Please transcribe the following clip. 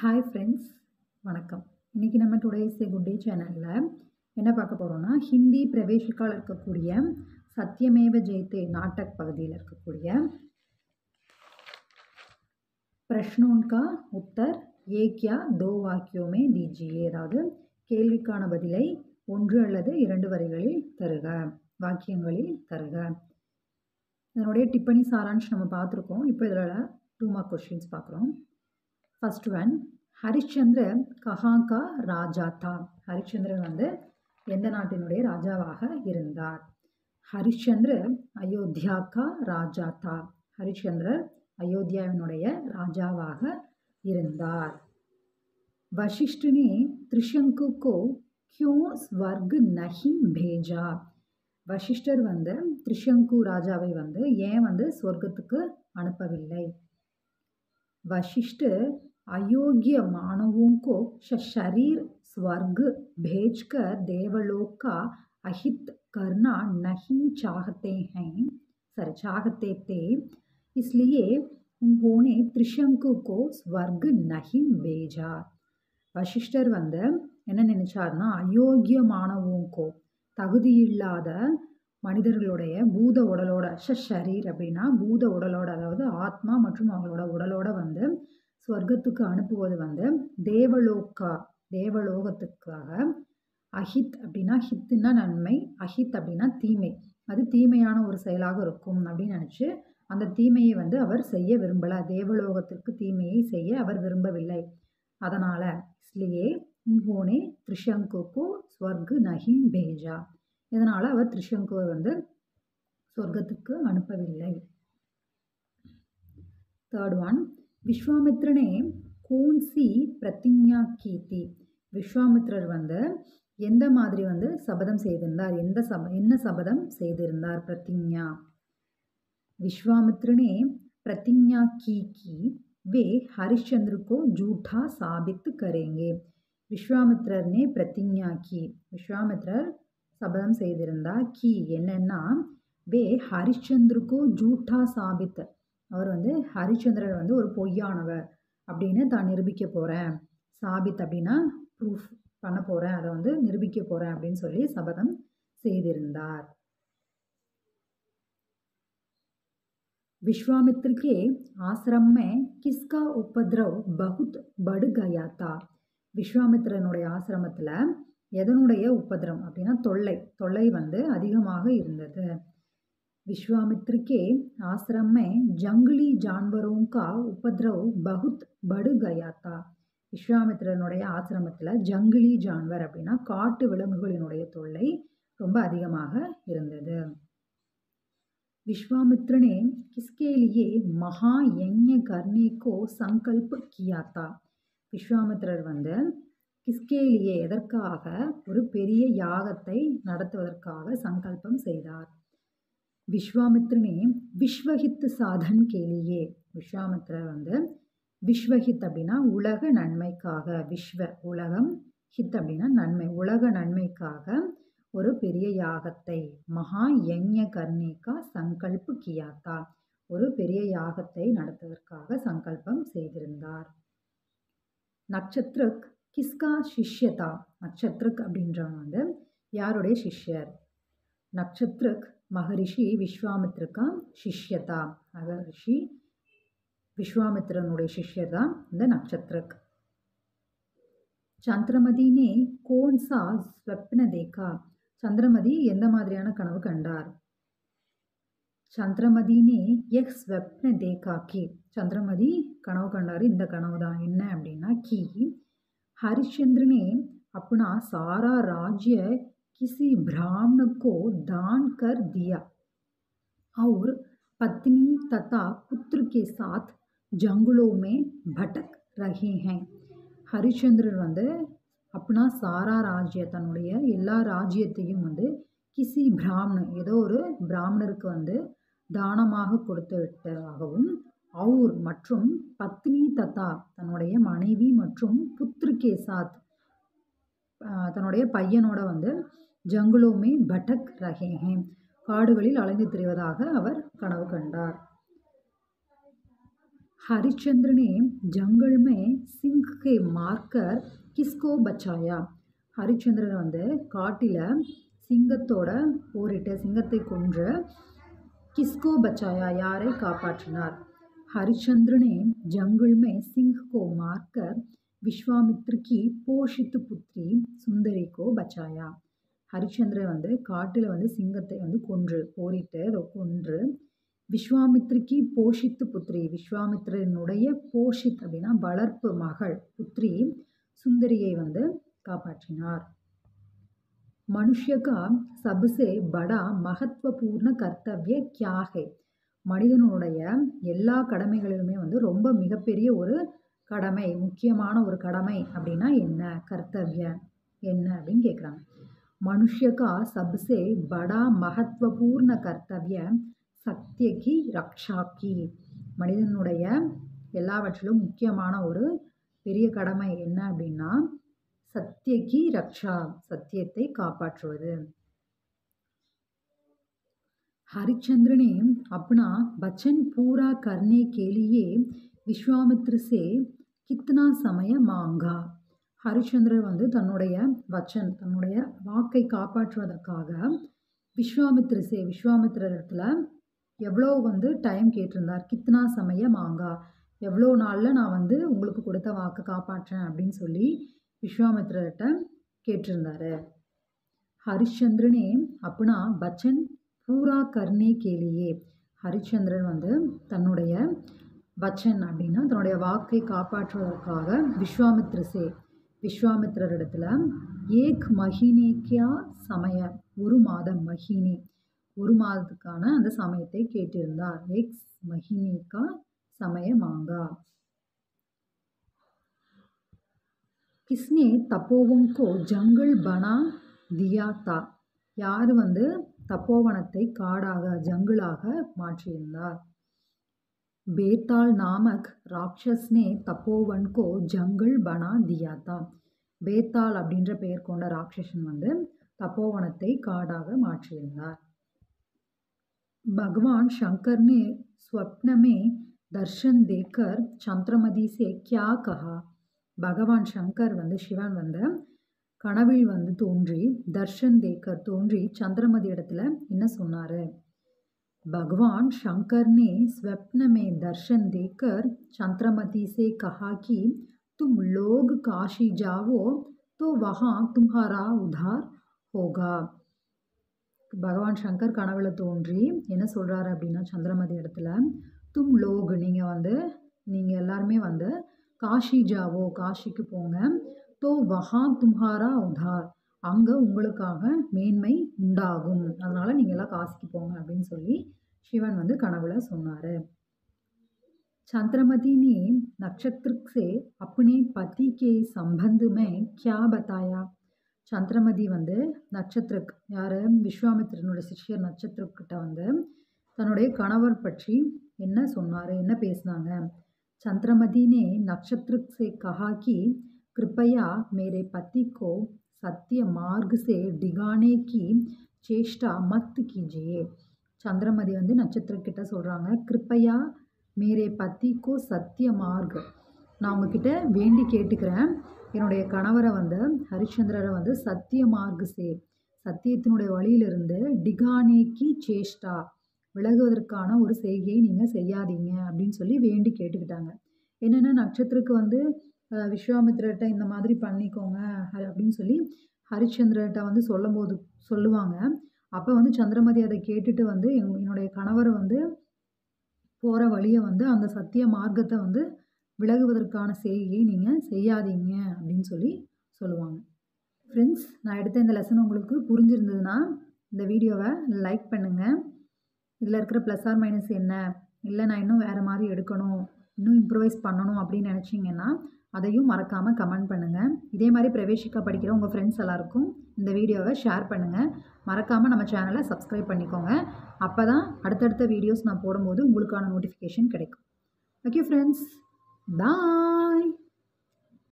Hi friends वणक्कम इनकी नम्म टुडेस गुड डे चैनल पार्कपोरोना हिंदी प्रवेशिका सत्यमेव जयते नाटक पगुदियिल प्रश्नों का उत्तर एक या दो वाक्यों में दीजिए केल्विक्कान बदिलै ओन्रु अल्लदु इरंडु वरिगलिल तरुग वाक्यंगलिल तरुग इदनुडैय टिप्पणी सारांश नम्म पार्त्तिरुक्कोम इप्पो इदुला 2 मार्क क्वेश्चन्स पार्क्किरोम फर्स्ट वन हरिश्चंद्र कहाँ का राजा था हरिश्चंद्र वो राजा हरिश्चंद्र अयोध्या का राजा था हरिश्चंद्र अयोध्या राजा वशिष्ठ ने त्रिशंकु को क्यों स्वर्ग नहीं भेजा वशिष्ठर वो त्रिशंकु राजा वो स्वर्गत्तुक्कु अनुप्पविल्लै वशिष्ठ अयोग्य मानवों को शरीर स्वर्ग भेजकर देवलोक का अहित करना नहीं चाहते हैं सर चाहते थे इसलिए उन्होंने त्रिशंकु को स्वर्ग नहीं भेजा वशिष्ठर वंदे निनेचारना अयोग्य मानवों को तगुदी इल्लाद மனிதர்களுடைய பூத உடலோட ஷரீர் அப்படினா பூத உடலோட அதாவது ஆத்மா மற்றும் அவங்களோட உடலோட ஸ்வர்க்கத்துக்கு அனுப்புவது தேவலோகா தேவலோகத்துக்காக அஹித் அப்படினா ஹித்னா நன்மை அஹித் அப்படினா தீமை அது தீமையான ஒரு செயலாக இருக்கும் அப்படி நினைச்சு அந்த தீமையை அவர் செய்ய விரும்பல தேவலோகத்துக்கு தீமையை செய்ய அவர் விரும்பவில்லை அதனால इसलिए उन्होंने त्रिशंकु को स्वर्ग नहीं भेजा இதனால அவர் त्रिशंकुவை स्वर्गத்துக்கு அனுப்பவில்லை थर्ड वन विश्वामित्र ने कौन सी प्रतिज्ञा की थी विश्वामित्रர் எந்த மாதிரி சபதம் செய்திருந்தார் என்ன சபதம் செய்திருந்தார் प्रतिज्ञा विश्वामित्र ने प्रतिज्ञा की कि वे हरिश्चंद्र को झूठा साबित करेंगे विश्वामित्रர் ने प्रतिज्ञा की विश्वामित्रர் शपथम செய்திருந்தா कि वे हरिश्चंद्र को झूठा साबित हरिश्चंद्र ஒரு பொய்யானவர் அப்படினு தான் நிரூபிக்க போறேன் சாபித் அப்படினா proof பண்ண போறேன் அத நிரூபிக்க போறேன் அப்படினு சொல்லி சபதம் செய்திருந்தார் विश्वामित्र के आश्रम में किसका उपद्रव बहुत बढ़ गया था விஸ்வாமித்திரனுடைய ஆசிரமத்துல எதனுடைய உபதிரம் அப்படினா தொல்லை தொல்லை அதிகமாக இருந்தது विश्वामित्र के आश्रम में जंगली जानवरों का उपद्रव बहुत बढ़ गया था விஸ்வாமித்திரனுடைய ஆசிரமத்துல जंगली जानवर அப்படினா காட்டு விலங்குகளினுடைய தொல்லை ரொம்ப அதிகமாக இருந்தது विश्वामित्र ने किसके लिए महायज्ञ करने को संकल्प किया था விஸ்வாமித்திரர் किसके लिए यागत्ते संकल्पम सेदार विश्वामित्र ने विश्वहित साधन के लिए विश्वामित्र विश्वहित अप्पडिना उलग नन्मैक्काग विश्व उलगम हित अप्पडिना नन्मै उलग नन्मैक्काग ओरु पेरिय यागत्ते महायज्ञ करने का संकल्प किया था ओरु पेरिय यागत्ते नडत्तुवदற்காக संकल्पम सेयिरुந்தார் नक्षत्रक किसका शिष्य था नक्षत्रक अब यारोड़े शिष्य नक्षत्रक महर्षि विश्वामित्र का शिष्य था महर्षि विश्वामित्र शिष्य था नक्षत्रक चंद्रमति ने कौन सा स्वप्न देखा चंद्रमति एंद मादिरियान कनवु कंडार चंद्रमति ने एक स्वप्न देखा कि चंद्रमति कनवु कंडार इंद कनवु दान एन्न अप्पडिना कि हरिश्चंद्र ने अपना सारा राज्य किसी ब्राह्मण को दान कर दिया और पत्नी तथा पुत्र के साथ जंगलों में भटक रहे हैं हरिश्चंद्र अपना सारा राज्य तनुடைய எல்லா ராஜ்யத்தையும் किसी ब्राह्मण ஏதோ ஒரு பிராமணருக்கு தானமாக கொடுத்து விட்டதாகவும் और मत्रुम पत्नी तथा तनुடைய மனைவி மற்றும் पुत्र के साथ तनुடைய பையனோட जंगलों में भटक रहे हैं காடுகளில் அலைந்து திரிவதாக அவர் கனவு கண்டார் हरिश्चंद्र ने जंगल में सिंह के मार्कर किसको बचाया हरिश्चंद्रन वंदु काट्टिल सिंगत्तोड ओरिट्ट सिंगत्तै कोंड्र किसको बचाया यारे कापाट्टिनार हरिश्चंद्र ने जंगल में सिंह को मारकर विश्वामित्र की पोषित पुत्री सुंदरी को बचाया हरिश्चंद्र वंदु काट्टिल वंदु सिंगत्तै वंदु कोंड्र ओरिट्ट अदु कोंड्र विश्वामित्र की पोषित पुत्री विश्वामित्रனுடைய पोषित அப்படினா வளர்ப்பு மகள் पुत्री सुंदरिये वंदु कापाट्टिनार मनुष्य का सबसे बड़ा महत्वपूर्ण कर्तव्य क्या है மனிதனுடைய எல்லா கடமைகளிலுமே வந்து ரொம்ப மிகப்பெரிய ஒரு கடமை முக்கியமான ஒரு கடமை அப்படினா என்ன कर्तव्य என்ன அப்படிங்க கேக்குறாங்க मनुष्य का सबसे बड़ा महत्वपूर्ण कर्तव्य सत्य की रक्षा की மனிதனுடைய எல்லாவற்றிலும் முக்கியமான ஒரு பெரிய கடமை என்ன அப்படினா सत्य की रक्षा सत्यते कापाट्रुवदु हरिश्चंद्र ने अपना वचन पूरा करने के लिए विश्वामित्र से कितना समय मांगा हरिश्चंद्र वंदु तन्नुடைய वचन तन्नुடைய வாக்கை காப்பாற்றுவதற்காக विश्वामित्र से विश्वामित्रரத்துல எவ்வளவு வந்து டைம் கேட்டிருந்தார் कितना समय मांगा எவ்வளவு நாள்ல நான் வந்து உங்களுக்கு கொடுத்த வாக்கை காப்பாற்றேன் அப்படினு சொல்லி विश्वामित्ररட்ட கேட்டிருந்தார் हरिश्चंद्र ने अपना वचन पूरा करने के लिए हरिश्चंद्रन வந்து தன்னுடைய वचन அப்படினா தன்னுடைய வாக்கை காப்பாற்றுவதற்காக विश्वामित्र से विश्वामित्रரடத்துல एक महीने क्या समय ஒரு மாதம் महीने ஒரு மாதத்துக்கான அந்த சமயத்தை கேட்டிருந்தார் एक महीने का समय मांगा किसने तपोवन को जंगल बना दिया था यार वंदु तपोवनत्ते काडागा जंगलागा माट्रियंदार बेताल नामक राक्षस ने तपोवन को जंगल बना दिया था बेताल अप्पडिंद्र पेयर कोंड राक्षसन वंदु तपोवनत्ते काडागा माट्रियंदार भगवान शंकर ने स्वप्न में दर्शन देकर चंद्रमती से क्या कहा भगवान शंकर वंदु शिवन वंदु कनविल वंदु तोंरी दर्शन देकर तोंरी चंद्रमती इडत्तुल एन्ना सोन्नारु भगवान शंकर ने स्वप्न में दर्शन देकर चंद्रमती से कहा कि तुम लोग काशी जाओ तो वहाँ तुम्हारा उद्धार होगा भगवान शंकर कनविल तोंरी एन्ना सोल्रारु अप्पडिना चंद्रमती इडत्तुल तुम लोग नींगा एल्लारुमे वंदु काशी जाओ काशी की पोंगा तो वहाँ तुम्हारा उधार अंगे उंगलुक्काग मेन्मै उंडागुम अदनाल नींगा एल्ला काशी की पोंगा अप्पडिनु सोल्ली शिवन वंदु कनवुल सोन्नारु चंद्रमती ने नक्षत्र से अपने पति के संबंध में क्या बताया चंद्रमती वंदु नक्षत्र यार विश्वामित्रनोड शिष्य नक्षत्र किट्ट वंदु तन्नुடைய கணவர் பற்றி என்ன சொன்னாரு என்ன பேசினாங்க चंद्रमती ने नक्षत्र से कहा कि कृपया मेरे पति को सत्य मार्ग से डिगाने की चेष्टा मत कीजिए चंद्रमती वंदु नक्षत्र किट्ट सोल्रांगा कृपया मेरे पति को सत्य मार्ग ना उंगा किट्ट वेंडी केट्टुक्कुरेन एन्नोडैय कणवरा वंदु हरिश्चंद्रर वंदु सत्य मार्ग से सत्यत्तिनुडैय वळियिलिरुंदु डिगाने की चेष्टा விலகுவதற்கான ஒரு செய்கையை நீங்க செய்யாதீங்க அப்படினு சொல்லி வேண்டி கேட்டுக்கிட்டாங்க என்னன்னா நட்சத்திரக்கு வந்து விஸ்வாமித்ரட்ட இந்த மாதிரி பண்ணிக்கோங்க அப்படினு சொல்லி ஹரிச்சந்திரட்ட வந்து சொல்லும்போது சொல்லுவாங்க அப்ப வந்து சந்திரமதி அதை கேட்டுட்டு வந்து என்னோட கணவர் வந்து போற வழியை வந்து அந்த சத்திய மார்க்கத்தை வந்து விலகுவதற்கான செய்கையை நீங்க செய்யாதீங்க அப்படினு சொல்லி சொல்லுவாங்க फ्रेंड्स நான் எடுத்த இந்த லெசன் உங்களுக்கு புரிஞ்சிருந்ததுனா இந்த வீடியோவை லைக் பண்ணுங்க इल्ल प्लस आर माइनस इल्ल ना इन्नू वेर मारी एडुक्कणुम इन्नू इंप्रूवाइज पण्णणुम अप्पडिनु नेनैच्चींगन्ना अदैयुम मरक्काम कमेंट पण्णुंगा इदे मारी प्रवेशिका पडिक्किற उंगा फ्रेंड्स एल्लारुक्कुम इंद वीडियोवा शेयर पण्णुंगा मरक्काम नम्म चैनल सब्सक्राइब पण्णिक्कोंगा अप्पदान अडुत्तडुत्त वीडियोस नान पोडुம்போது உங்களுக்கான நோட்டிஃபிகேஷன் கிடைக்கும் ओके फ्रेंड्स बाय।